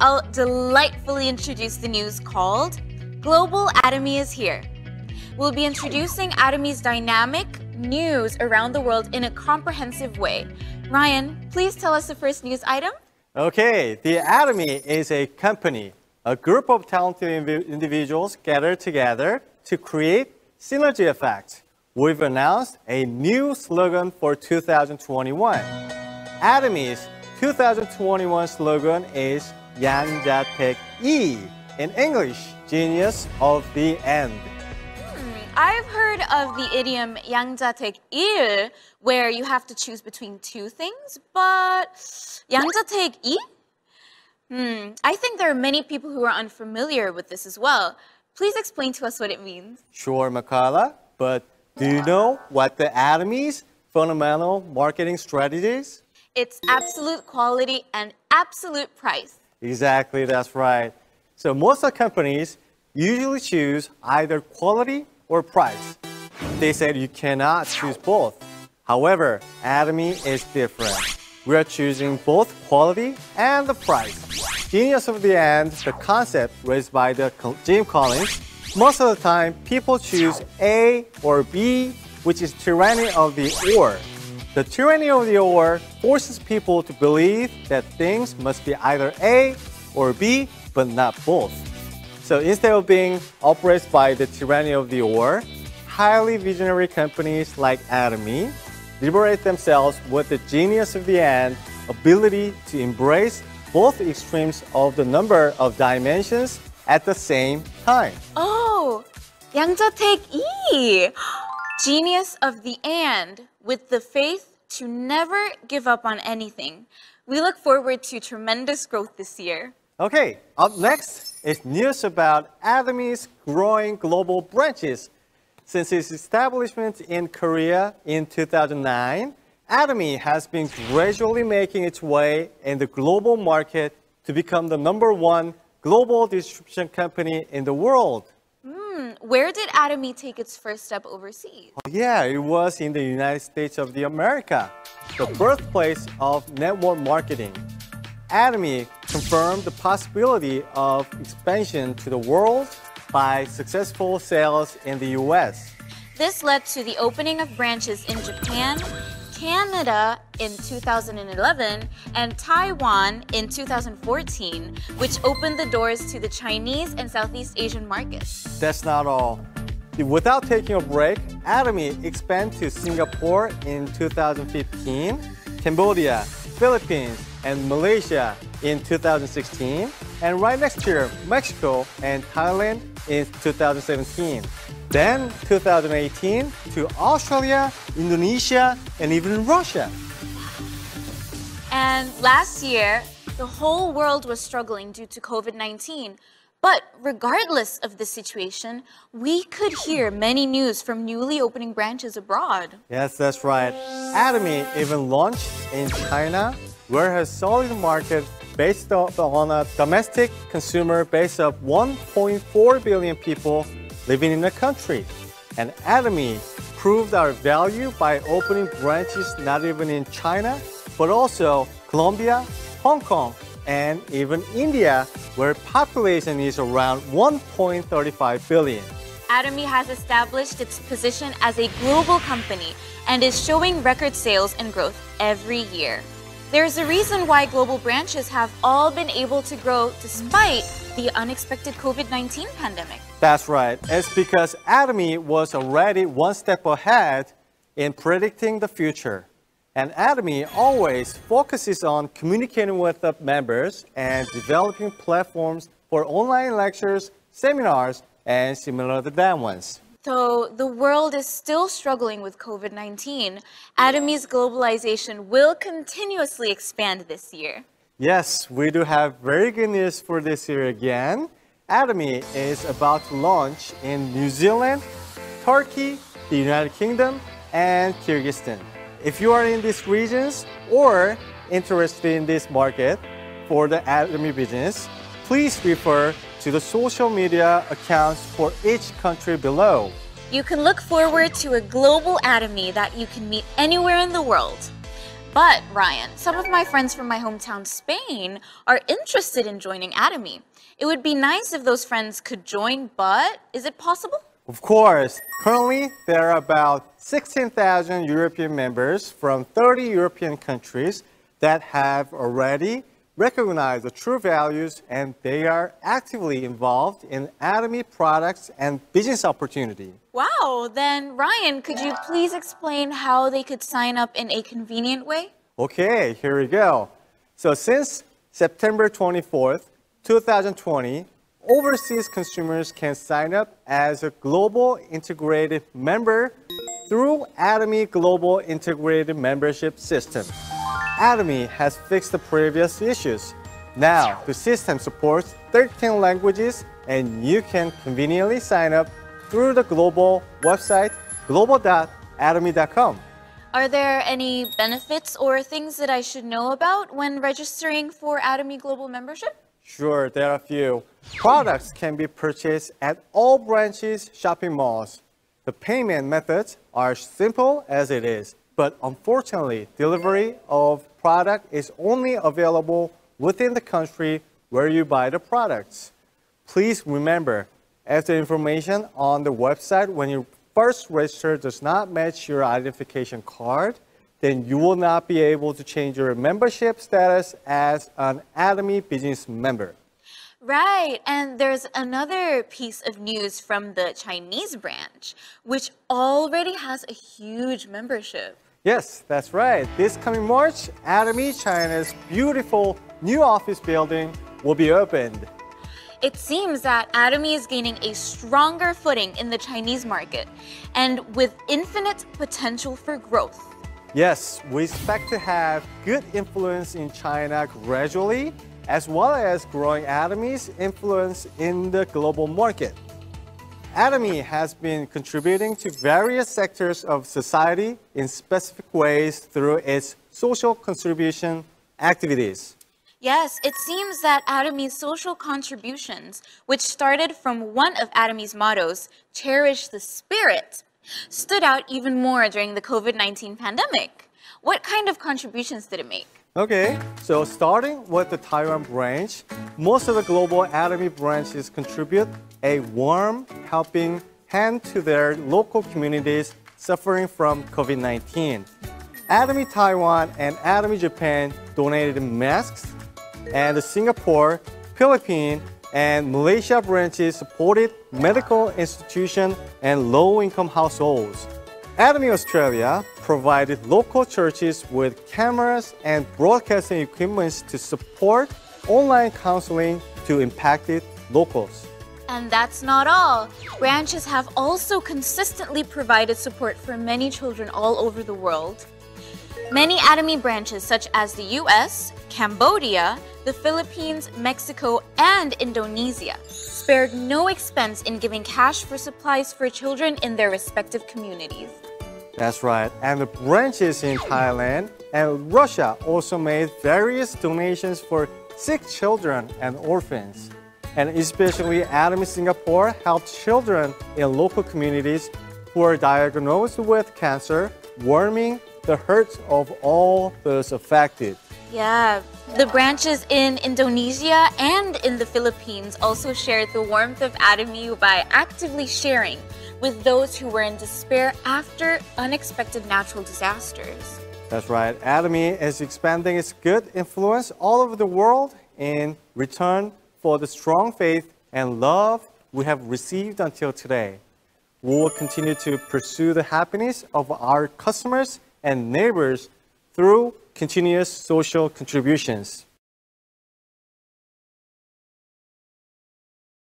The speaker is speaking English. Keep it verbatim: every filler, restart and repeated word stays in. I'll delightfully introduce the news called Global Atomy is Here. We'll be introducing Atomy's dynamic news around the world in a comprehensive way. Ryan, please tell us the first news item. Okay, the Atomy is a company, a group of talented individuals gathered together to create synergy effects. We've announced a new slogan for two thousand twenty-one. Atomy's two thousand twenty-one slogan is Yangjataek-i, in English, genius of the end. Hmm, I've heard of the idiom Yangjataek-il, where you have to choose between two things, but Yangjataek-i? Hmm, I think there are many people who are unfamiliar with this as well. Please explain to us what it means. Sure, Makala, but do you know what the Atomy's fundamental marketing strategy is? It's absolute quality and absolute price. Exactly, that's right. So most of companies usually choose either quality or price. They said you cannot choose both. However, Atomy is different. We are choosing both quality and the price. Genius of the end, the concept raised by the Jim Collins, most of the time people choose A or B, which is tyranny of the or. The tyranny of the or forces people to believe that things must be either A or B, but not both. So instead of being oppressed by the tyranny of the or, highly visionary companies like Atomy liberate themselves with the genius of the end, ability to embrace both extremes of the number of dimensions at the same time. Oh, Yangjataek-i! Genius of the and, with the faith to never give up on anything. We look forward to tremendous growth this year. Okay, up next is news about Atomy's growing global branches. Since its establishment in Korea in two thousand nine, Atomy has been gradually making its way in the global market to become the number one global distribution company in the world. Where did Atomy take its first step overseas? Oh, yeah, it was in the United States of the America, the birthplace of network marketing. Atomy confirmed the possibility of expansion to the world by successful sales in the U S. This led to the opening of branches in Japan, Canada in two thousand eleven, and Taiwan in two thousand fourteen, which opened the doors to the Chinese and Southeast Asian markets. That's not all. Without taking a break, Atomy expanded to Singapore in two thousand fifteen, Cambodia, Philippines, and Malaysia in two thousand sixteen, and right next year, Mexico and Thailand in two thousand seventeen. Then, two thousand eighteen, to Australia, Indonesia, and even Russia. And last year, the whole world was struggling due to COVID nineteen. But regardless of the situation, we could hear many news from newly opening branches abroad. Yes, that's right. Atomy even launched in China, where it has solid market based on a domestic consumer base of one point four billion people living in the country. And Atomy proved our value by opening branches not even in China, but also Colombia, Hong Kong, and even India, where population is around one point three five billion. Atomy has established its position as a global company and is showing record sales and growth every year. There's a reason why global branches have all been able to grow despite the unexpected COVID nineteen pandemic. That's right. It's because Atomy was already one step ahead in predicting the future. And Atomy always focuses on communicating with the members and developing platforms for online lectures, seminars, and similar to that ones. So the world is still struggling with COVID nineteen. Atomy's globalization will continuously expand this year. Yes, we do have very good news for this year again. Atomy is about to launch in New Zealand, Turkey, the United Kingdom, and Kyrgyzstan. If you are in these regions or interested in this market for the Atomy business, please refer to the social media accounts for each country below. You can look forward to a global Atomy that you can meet anywhere in the world. But, Ryan, some of my friends from my hometown, Spain, are interested in joining Atomy. It would be nice if those friends could join, but is it possible? Of course. Currently, there are about sixteen thousand European members from thirty European countries that have already recognized the true values, and they are actively involved in Atomy products and business opportunity. Wow, then Ryan, could you please explain how they could sign up in a convenient way? Okay, here we go. So since September twenty-fourth, two thousand twenty, overseas consumers can sign up as a global integrated member through Atomy Global Integrated Membership System. Atomy has fixed the previous issues. Now, the system supports thirteen languages, and you can conveniently sign up through the global website, global dot atomy dot com. Are there any benefits or things that I should know about when registering for Atomy Global membership? Sure, there are a few. Products can be purchased at all branches shopping malls. The payment methods are simple as it is. But unfortunately, delivery of product is only available within the country where you buy the products. Please remember, if the information on the website when you first register does not match your identification card, then you will not be able to change your membership status as an Atomy business member. Right, and there's another piece of news from the Chinese branch, which already has a huge membership. Yes, that's right. This coming March, Atomy China's beautiful new office building will be opened. It seems that Atomy is gaining a stronger footing in the Chinese market, and with infinite potential for growth. Yes, we expect to have good influence in China gradually, as well as growing Atomy's influence in the global market. Atomy has been contributing to various sectors of society in specific ways through its social contribution activities. Yes, it seems that Atomy's social contributions, which started from one of Atomy's mottos, "Cherish the Spirit," stood out even more during the COVID nineteen pandemic. What kind of contributions did it make? Okay, so starting with the Taiwan branch, most of the global Atomy branches contribute a warm, helping hand to their local communities suffering from COVID nineteen. Atomy Taiwan and Atomy Japan donated masks, and the Singapore, Philippines, and Malaysia branches supported medical institutions and low-income households. Atomy Australia provided local churches with cameras and broadcasting equipment to support online counseling to impacted locals. And that's not all. Branches have also consistently provided support for many children all over the world. Many Atomy branches, such as the U S, Cambodia, the Philippines, Mexico, and Indonesia, spared no expense in giving cash for supplies for children in their respective communities. That's right, and the branches in Thailand and Russia also made various donations for sick children and orphans. And especially Atomy Singapore helped children in local communities who are diagnosed with cancer, warming the hurts of all those affected. Yeah, the branches in Indonesia and in the Philippines also shared the warmth of Atomy by actively sharing with those who were in despair after unexpected natural disasters. That's right. Atomy is expanding its good influence all over the world in return for the strong faith and love we have received until today. We will continue to pursue the happiness of our customers and neighbors through continuous social contributions.